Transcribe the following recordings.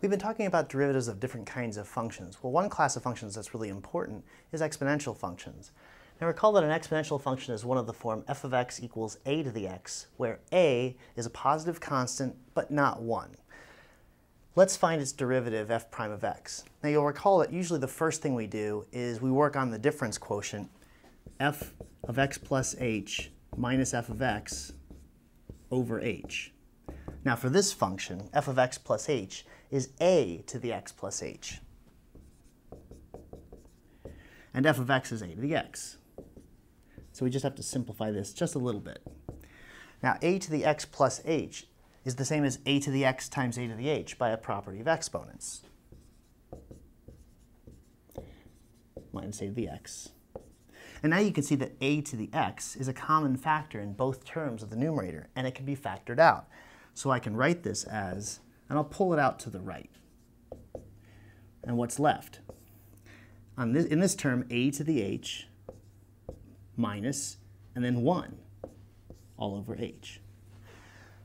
We've been talking about derivatives of different kinds of functions. Well, one class of functions that's really important is exponential functions. Now recall that an exponential function is one of the form f of x equals a to the x, where a is a positive constant, but not 1. Let's find its derivative, f prime of x. Now you'll recall that usually the first thing we do is we work on the difference quotient, f of x plus h minus f of x over h. Now for this function, f of x plus h is a to the x plus h. And f of x is a to the x. So we just have to simplify this just a little bit. Now a to the x plus h is the same as a to the x times a to the h by a property of exponents. Minus a to the x. And now you can see that a to the x is a common factor in both terms of the numerator, and it can be factored out. So I can write this as, and I'll pull it out to the right. And what's left? In this term, a to the h minus, and then 1 all over h.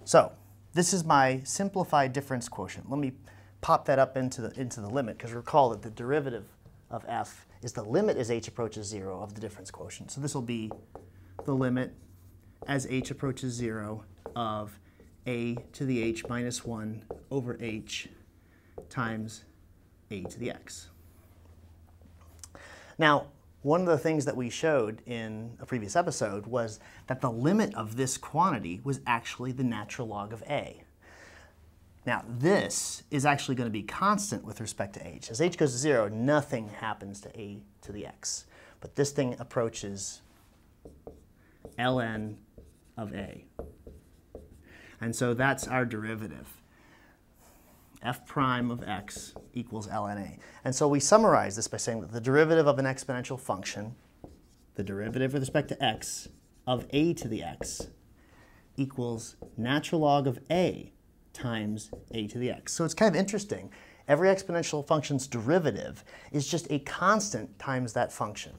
So this is my simplified difference quotient. Let me pop that up into the limit, because recall that the derivative of f is the limit as h approaches 0 of the difference quotient. So this will be the limit as h approaches 0 of a to the h minus 1 over h times a to the x. Now, one of the things that we showed in a previous episode was that the limit of this quantity was actually the natural log of a. Now, this is actually going to be constant with respect to h. As h goes to 0, nothing happens to a to the x. But this thing approaches ln of a. And so that's our derivative. F prime of x equals ln a. And so we summarize this by saying that the derivative of an exponential function, the derivative with respect to x of a to the x, equals natural log of a times a to the x. So it's kind of interesting. Every exponential function's derivative is just a constant times that function.